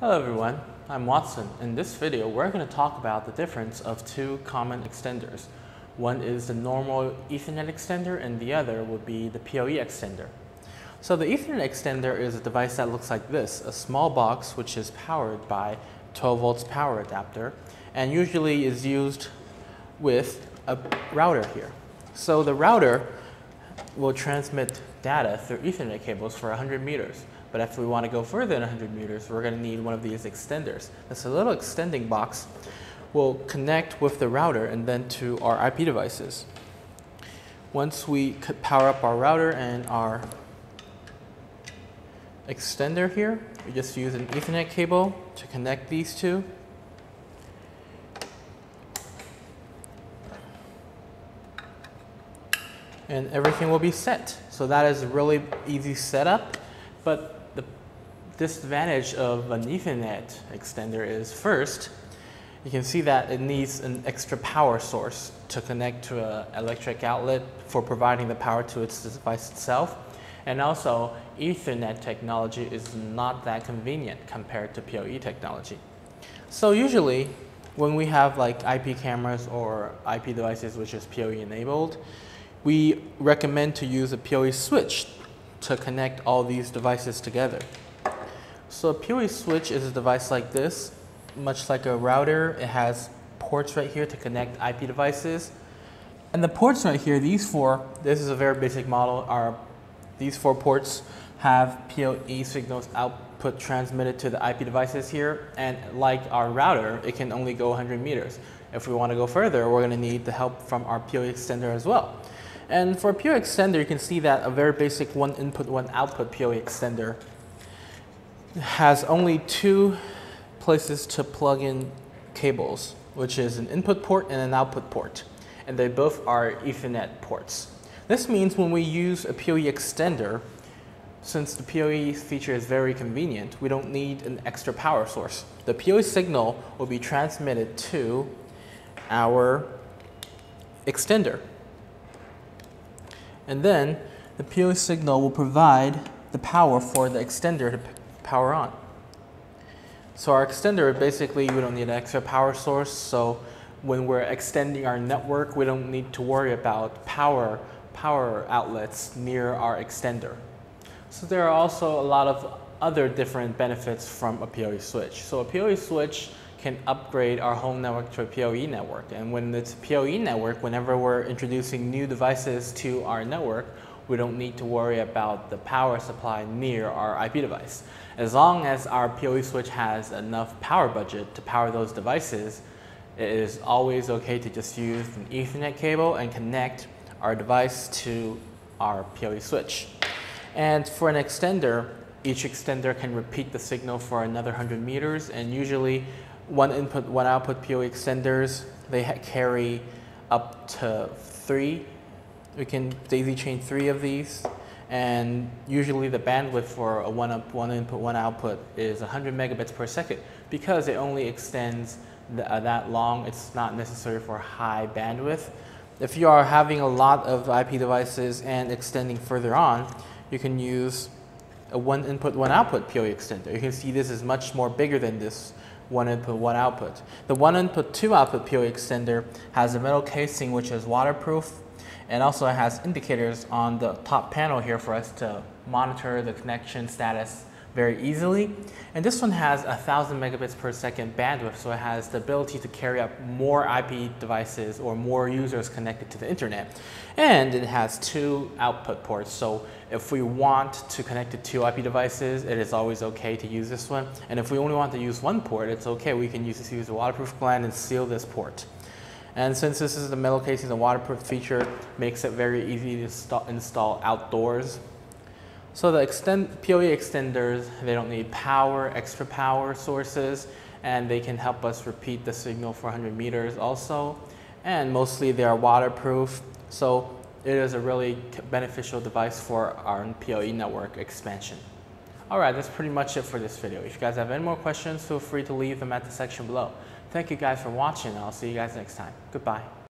Hello everyone, I'm Watson. In this video, we're going to talk about the difference of two common extenders. One is the normal Ethernet extender and the other would be the PoE extender. So the Ethernet extender is a device that looks like this, a small box which is powered by 12 volts power adapter and usually is used with a router here. So the router will transmit data through Ethernet cables for 100 meters. But if we want to go further than 100 meters, we're going to need one of these extenders. This little extending box will connect with the router and then to our IP devices. Once we power up our router and our extender here, we just use an Ethernet cable to connect these two. And everything will be set. So that is a really easy setup. But the disadvantage of an Ethernet extender is, first, you can see that it needs an extra power source to connect to an electric outlet for providing the power to its device itself. And also, Ethernet technology is not that convenient compared to PoE technology. So usually, when we have like IP cameras or IP devices which is PoE enabled, we recommend to use a PoE switch to connect all these devices together. So a PoE switch is a device like this, much like a router. It has ports right here to connect IP devices. And the ports right here, these four, this is a very basic model, these four ports have PoE signals output transmitted to the IP devices here. And like our router, it can only go 100 meters. If we want to go further, we're going to need the help from our PoE extender as well. And for a PoE extender, you can see that a very basic one input, one output PoE extender has only two places to plug in cables, which is an input port and an output port. And they both are Ethernet ports. This means when we use a PoE extender, since the PoE feature is very convenient, we don't need an extra power source. The PoE signal will be transmitted to our extender. And then the PoE signal will provide the power for the extender to power on. So our extender, basically, we don't need an extra power source. So when we're extending our network, we don't need to worry about power outlets near our extender. So there are also a lot of other different benefits from a PoE switch. So a PoE switch can upgrade our home network to a PoE network. And when it's a PoE network, whenever we're introducing new devices to our network, we don't need to worry about the power supply near our IP device. As long as our PoE switch has enough power budget to power those devices, it is always okay to just use an Ethernet cable and connect our device to our PoE switch. And for an extender, each extender can repeat the signal for another 100 meters, and usually one input, one output PoE extenders, they carry up to three. We can daisy chain three of these, and usually the bandwidth for a one input, one output is 100 megabits per second. Because it only extends that long, it's not necessary for high bandwidth. If you are having a lot of IP devices and extending further on, you can use a one input, one output PoE extender. You can see this is much more bigger than this one input, one output. The one input, two output PoE extender has a metal casing which is waterproof, and also it has indicators on the top panel here for us to monitor the connection status very easily. And this one has 1,000 megabits per second bandwidth, so it has the ability to carry up more IP devices or more users connected to the internet. And it has two output ports, so if we want to connect it to IP devices, it is always okay to use this one. And if we only want to use one port, it's okay. We can use a waterproof gland and seal this port. And since this is the metal casing, the waterproof feature makes it very easy to install outdoors. So the PoE extenders, they don't need power, extra power sources, and they can help us repeat the signal for 100 meters also. And mostly they are waterproof, so it is a really beneficial device for our PoE network expansion. All right, that's pretty much it for this video. If you guys have any more questions, feel free to leave them at the section below. Thank you guys for watching, and I'll see you guys next time. Goodbye.